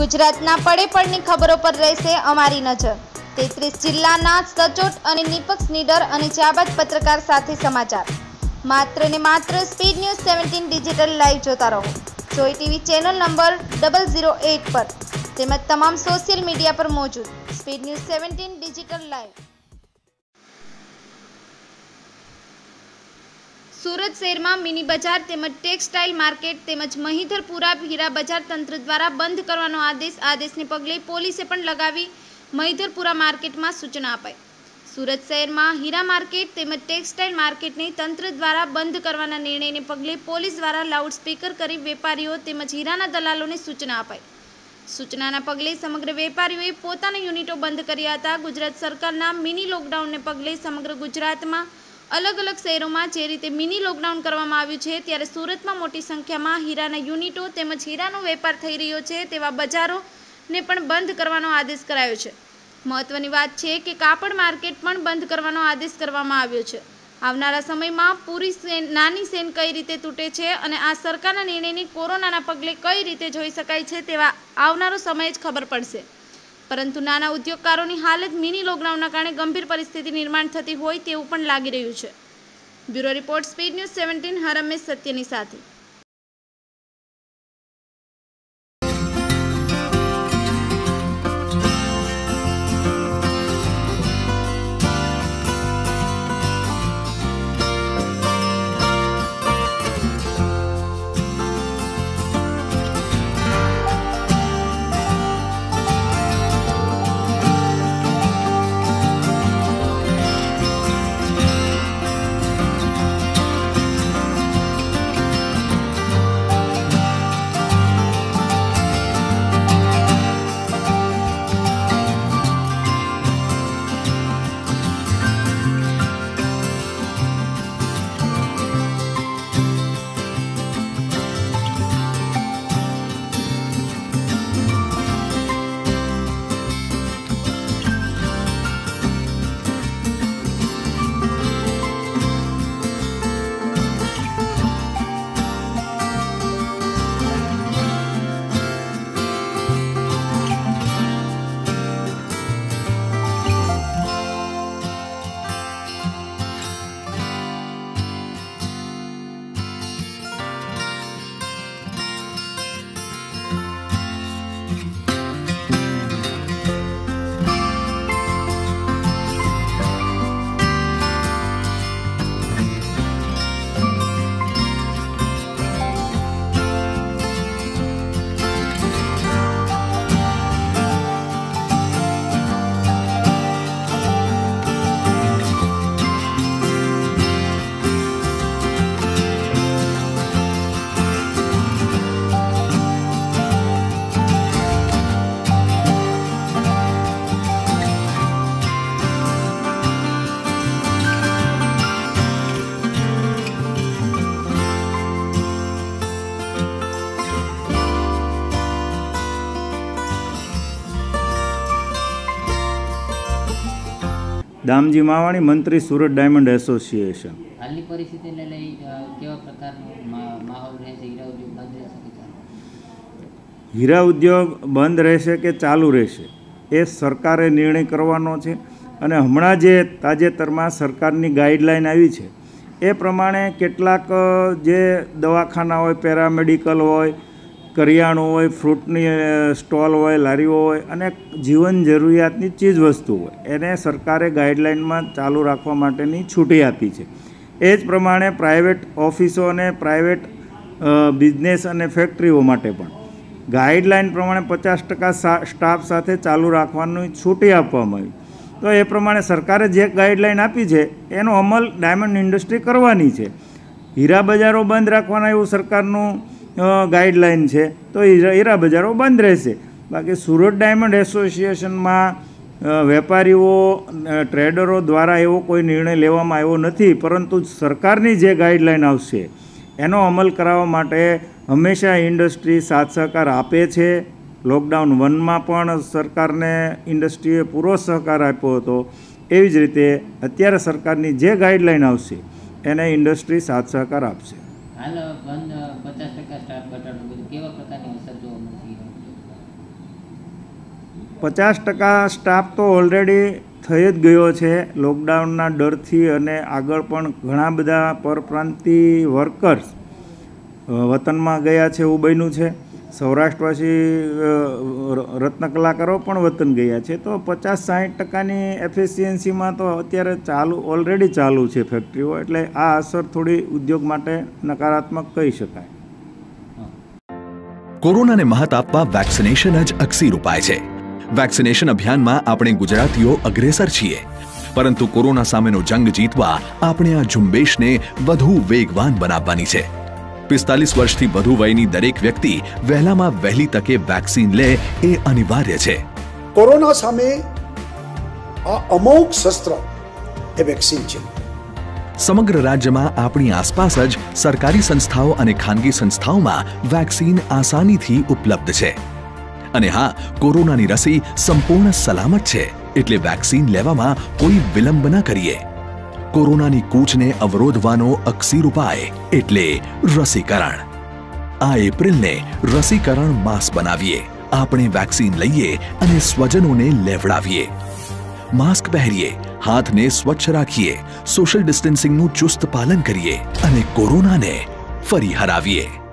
ગુજરાતના પડે પડની ખબરો પર રહેશે અમારી નજર। 33 જિલ્લાના સચોટ અને નિપક્ષ નીડર અને જાબાદ પત્રકાર સાથે સમાચાર માત્ર ને માત્ર સ્પીડ ન્યૂઝ 17 ડિજિટલ લાઈવ જોતા રહો। જોઈ ટીવી ચેનલ નંબર 008 પર તેમજ તમામ સોશિયલ મીડિયા પર મોજૂદ speed news 17 digital live. Surat शहर में मिनी बजार तेमज टेक्सटाइल मार्केट तेमज महीधरपुरा हीरा बजार तंत्र द्वारा बंद करवानो आदेश आदेशने पगले पोलीसे पण लगावी महीधरपुरा मार्केट में सूचना अपाई। सूरत शहर में हीरा मार्केट तेमज टेक्सटाइल मार्केट ने तंत्र द्वारा बंद करवाना निर्णय ने पगले पोलीस द्वारा लाउडस्पीकर करी वेपारीओ तेमज हीराना दलालों ने सूचना अपाई। सूचनाना पगले समग्र वेपारीओए पोताना यूनिटो बंद कर्या हता। गुजरात सरकारना मिनी लॉकडाउन ने पगले समग्र गुजरात में अलग अलग शहरों में जे रीते मिनी लॉकडाउन करवामां आव्युं छे त्यारे सूरत में मोटी संख्या में हीराना यूनिटो तेमज हीरानो वेपार थई रह्यो छे तेवा बजारो ने पण बंद करवानो आदेश करायो छे। महत्वनी वात छे के कापड़ मार्केट पण बंद करवानो आदेश करवामां आव्यो छे। आवनारा समय में पूरी सेन नानी सेन कई रीते तूटे छे अने आ सरकारना निर्णयनी कोरोनाना पगले कई रीते जोई शकाय छे तेवा आवनारो समय ज खबर पड़शे। परंतु नाना उद्योगकारोनी हालत मिनी लॉकडाउनना कारणे गंभीर परिस्थिति निर्माण थती होय तेवुं पण लागी रह्युं छे। Bureau report speed news 17 Harmesh Satyani साथे। दामजी मावाणी मंत्री सूरत डायमंड एसोसिएशन। हालनी परिस्थिति ने लई केवा प्रकार माहौल रहे छे? हीरा उद्योग बंद रहे छे के हीरा उद्योग बंद रहे के चालू रहे सरकारे निर्णय करवानो छे। अने हमणा जे ताजेतरमां सरकारनी गाइडलाइन आवी छे ए प्रमाणे केटलाक जे दवाखाना होय, पेरामेडिकल होय, करियाणुं होय, फ्रूटनी स्टॉल होय, लारीओ होय अने जीवन जरूरियातनी चीज वस्तु होय एने सरकारे गाइडलाइन में चालू राखवा माटेनी छूटी आपी छे। ए ज प्रमाणे प्राइवेट ऑफिसों अने प्राइवेट बिजनेस अने फेक्टरीओ माटे पण गाइडलाइन प्रमाणे 50% स्टाफ साथे चालू राखवानी छूटी आपवामां आवी। तो ए प्रमाणे सरकारे जे गाइडलाइन आपी छे एनो अमल डायमंड इंडस्ट्री करवानी छे। हीरा बजारो बंद राखवाना एवुं सरकारनुं गाइडलाइन है तो हीरा बजारों बंद रहे। बाकी सूरत डायमंड एसोसिएशन में वेपारीओ ट्रेडरो द्वारा एवं कोई निर्णय लेवामां आव्यो नथी, परंतु सरकारनी जे गाइडलाइन आवशे एनो अमल करावा माटे हमेशा इंडस्ट्री साथ सहकार आपे छे। लॉकडाउन 1 में पण सरकारने इंडस्ट्रीए पूरो सहकार आप्यो हतो। एवी ज रीते अत्यारे सरकारनी जे गाइडलाइन आवशे एने इंडस्ट्री साथ सहकार आपशे। हाल बंद 50% स्टाफ घटाड़ो केवा प्रकारनी असर जोवा मळी रही? 50% स्टाफ तो ऑलरेडी थई ज गयो छे लॉकडाउनना डरथी अने आगळ पण घणा बधा परप्रांती वर्कर्स वतनमा गया छे एवुं बन्युं छे। सौराष्ट्रवासी रत्नकलाकारो पण वतन गया छे। तो 50-60% एफिशिएंसी में तो अत्यारे चालू ऑलरेडी चालू छे फेक्टरीओ, एटले आ असर थोड़ी उद्योग माटे नकारात्मक कही शकाय। कोरोना ने महत आपवा वेक्सिनेशन ज अक्सीर उपाय छे। वेक्सिनेशन अभियान में आपणे गुजरातीओ अग्रेसर छीए, परंतु कोरोना सामेनो जंग जीतवा आपणे आ झुंबेश ने वधु वेगवान बनाववानी छे। 45 वर्षथी वधु वयनी दरेक व्यक्ति वहेलामां वहेली तके वेक्सीन ले ए अनिवार्य छे। कोरोना सामे आ अमोघ शस्त्र ए वेक्सीन छे। समग्र राज्य में अपनी आसपास ज सरकारी संस्थाओं और खानगी संस्थाओं में वेक्सीन आसानी थी उपलब्ध है। हाँ, कोरोना की रसी संपूर्ण सलामत है, एटले वेक्सीन लेवामां कोई विलंब न करिए। कोरोना की कूच ने अवरोधवानो अक्सीर उपाय एटले रसीकरण। आ एप्रिल ने रसीकरण मास बनावीए। आपणे वेक्सीन लईए अने स्वजनों ने लेवड़ावीए। मास्क पहरीए, हाथ ने स्वच्छ राखीए, सोशल डिस्टन्सिंग नु चुस्त पालन करिए अने कोरोना ने फरी हरावीए।